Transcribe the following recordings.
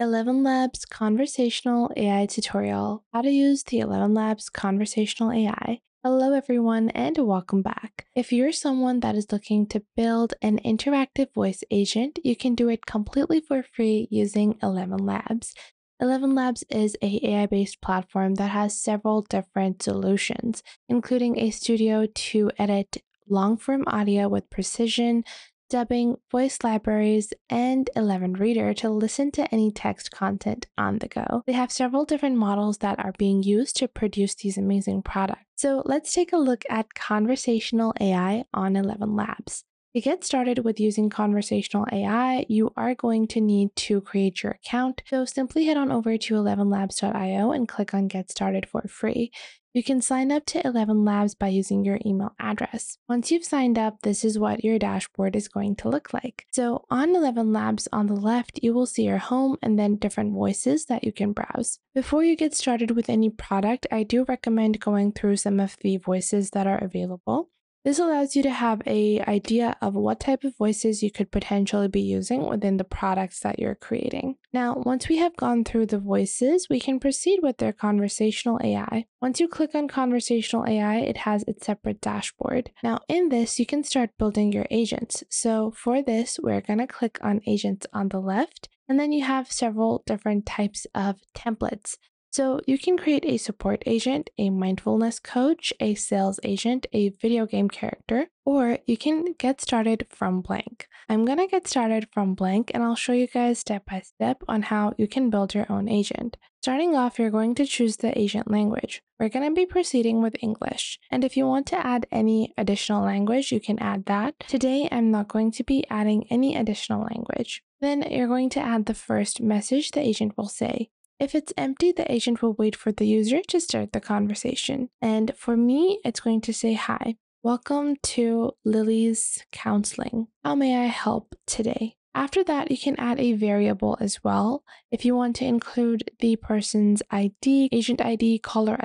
ElevenLabs Conversational AI Tutorial, How to Use the ElevenLabs Conversational AI. Hello everyone and welcome back. If you're someone that is looking to build an interactive voice agent, you can do it completely for free using ElevenLabs. ElevenLabs is an AI-based platform that has several different solutions, including a studio to edit long-form audio with precision, dubbing, voice libraries, and Eleven Reader to listen to any text content on the go. They have several different models that are being used to produce these amazing products. So let's take a look at Conversational AI on ElevenLabs. To get started with using Conversational AI, you are going to need to create your account. So simply head on over to elevenlabs.io and click on Get Started for free. You can sign up to ElevenLabs by using your email address. Once you've signed up, this is what your dashboard is going to look like. So on ElevenLabs on the left, you will see your home and then different voices that you can browse. Before you get started with any product, I do recommend going through some of the voices that are available. This allows you to have an idea of what type of voices you could potentially be using within the products that you're creating. Now, once we have gone through the voices, we can proceed with their Conversational AI. Once you click on Conversational AI, it has its separate dashboard. Now, in this, you can start building your agents. So for this, we're going to click on Agents on the left, and then you have several different types of templates. So you can create a support agent, a mindfulness coach, a sales agent, a video game character, or you can get started from blank. I'm going to get started from blank and I'll show you guys step by step on how you can build your own agent. Starting off, you're going to choose the agent language. We're going to be proceeding with English. And if you want to add any additional language, you can add that. Today, I'm not going to be adding any additional language. Then you're going to add the first message the agent will say. If it's empty, the agent will wait for the user to start the conversation. And for me, it's going to say, "Hi, welcome to Lily's counseling. How may I help today?" After that, you can add a variable as well. If you want to include the person's ID, agent ID, caller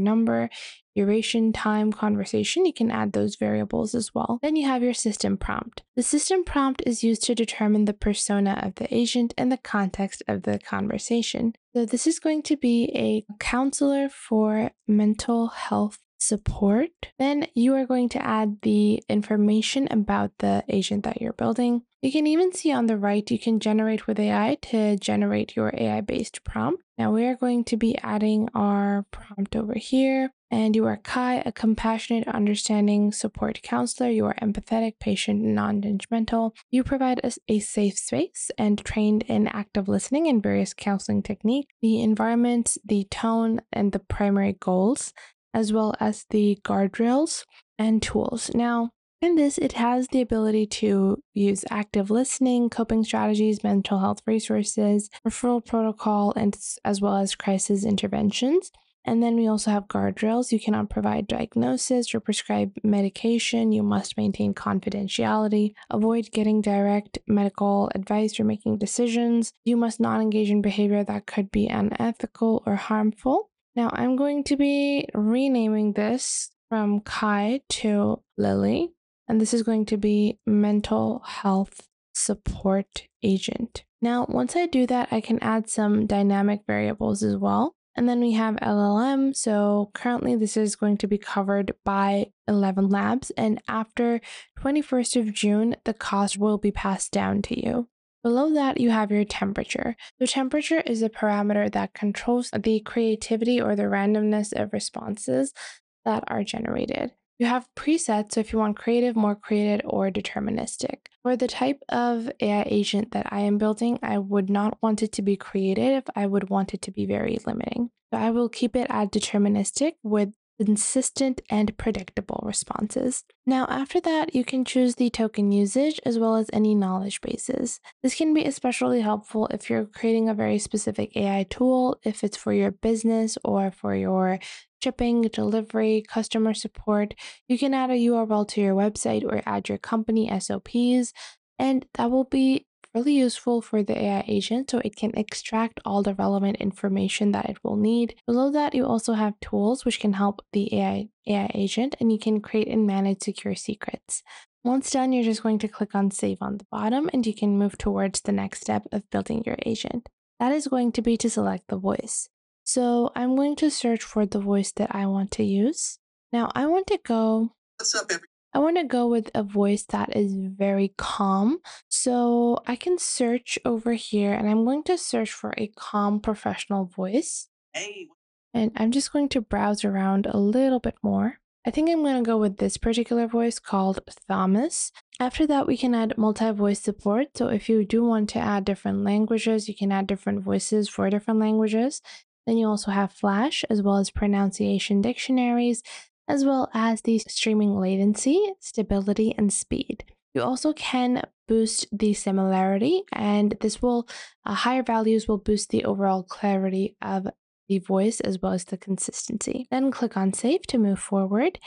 number, duration, time, conversation, you can add those variables as well. Then you have your system prompt. The system prompt is used to determine the persona of the agent and the context of the conversation. So this is going to be a counselor for mental health support. Then you are going to add the information about the agent that you're building. You can even see on the right, you can generate with AI to generate your AI-based prompt. Now we are going to be adding our prompt over here. And you are Kai, a compassionate, understanding support counselor. You are empathetic, patient, non-judgmental. You provide us a safe space and trained in active listening and various counseling techniques, the environment, the tone, and the primary goals, as well as the guardrails and tools. Now, in this, it has the ability to use active listening, coping strategies, mental health resources, referral protocol, and as well as crisis interventions. And then we also have guardrails. You cannot provide diagnosis or prescribe medication. You must maintain confidentiality, avoid getting direct medical advice or making decisions. You must not engage in behavior that could be unethical or harmful. Now I'm going to be renaming this from Kai to Lily, and this is going to be mental health support agent. Now, once I do that, I can add some dynamic variables as well. And then we have LLM. So currently this is going to be covered by ElevenLabs, and after 21st of June, the cost will be passed down to you. Below that, you have your temperature. So temperature is a parameter that controls the creativity or the randomness of responses that are generated. You have presets, so if you want creative, more creative, or deterministic. For the type of AI agent that I am building, I would not want it to be creative. I would want it to be very limiting. So I will keep it at deterministic with consistent and predictable responses. Now, after that, you can choose the token usage as well as any knowledge bases. This can be especially helpful if you're creating a very specific AI tool, if it's for your business or for your shipping, delivery, customer support. You can add a URL to your website or add your company SOPs, and that will be really useful for the AI agent so it can extract all the relevant information that it will need. Below that, you also have tools which can help the AI agent, and you can create and manage secure secrets. Once done, you're just going to click on Save on the bottom, and you can move towards the next step of building your agent. that is going to be to select the voice. So I'm going to search for the voice that I want to use. Now I want to go, with a voice that is very calm. So I can search over here and I'm going to search for a calm professional voice. Hey. And I'm just going to browse around a little bit more. I think I'm going to go with this particular voice called Thomas. After that, we can add multi-voice support. So if you do want to add different languages, you can add different voices for different languages. Then you also have Flash, as well as pronunciation dictionaries, as well as the streaming latency, stability, and speed. You also can boost the similarity, and this will, higher values will boost the overall clarity of the voice as well as the consistency. Then click on Save to move forward.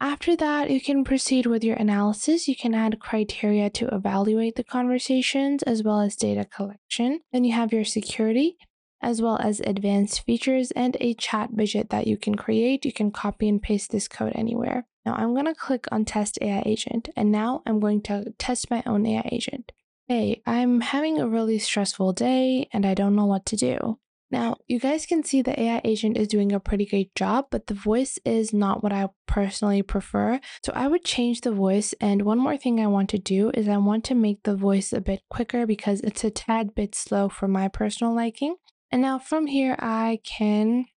After that, you can proceed with your analysis. You can add criteria to evaluate the conversations as well as data collection. Then you have your security, as well as advanced features and a chat widget that you can create. You can copy and paste this code anywhere. Now I'm going to click on Test AI Agent, and now I'm going to test my own AI agent. Hey, I'm having a really stressful day and I don't know what to do. Now, you guys can see the AI agent is doing a pretty great job, but the voice is not what I personally prefer. So I would change the voice. And one more thing I want to do is I want to make the voice a bit quicker because it's a tad bit slow for my personal liking. And now from here, I'm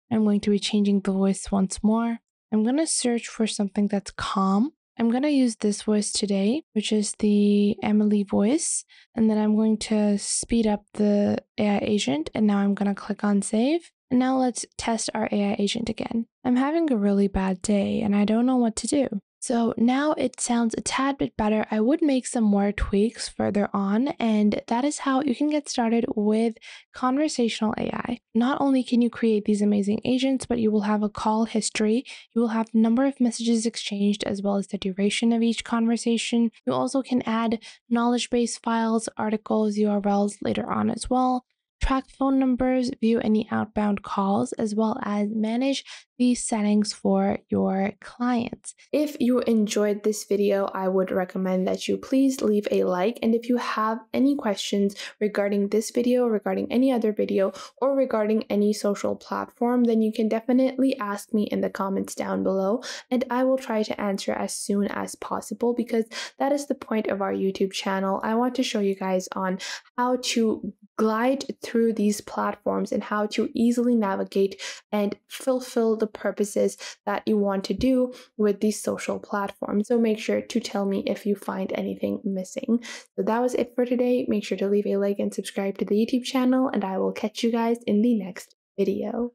going to be changing the voice once more. I'm going to search for something that's calm. I'm going to use this voice today, which is the Emily voice. And then I'm going to speed up the AI agent. And now I'm going to click on Save. And now let's test our AI agent again. I'm having a really bad day and I don't know what to do. So now it sounds a tad bit better. I would make some more tweaks further on, and that is how you can get started with conversational AI. Not only can you create these amazing agents, but you will have a call history, you will have the number of messages exchanged as well as the duration of each conversation. You also can add knowledge base files, articles, URLs later on as well. Track phone numbers, view any outbound calls, as well as manage the settings for your clients. If you enjoyed this video, I would recommend that you please leave a like. And if you have any questions regarding this video, regarding any other video, or regarding any social platform, then you can definitely ask me in the comments down below, and I will try to answer as soon as possible, because that is the point of our YouTube channel. I want to show you guys on how to glide through these platforms and how to easily navigate and fulfill the purposes that you want to do with these social platforms. So make sure to tell me if you find anything missing. So that was it for today. Make sure to leave a like and subscribe to the YouTube channel, and I will catch you guys in the next video.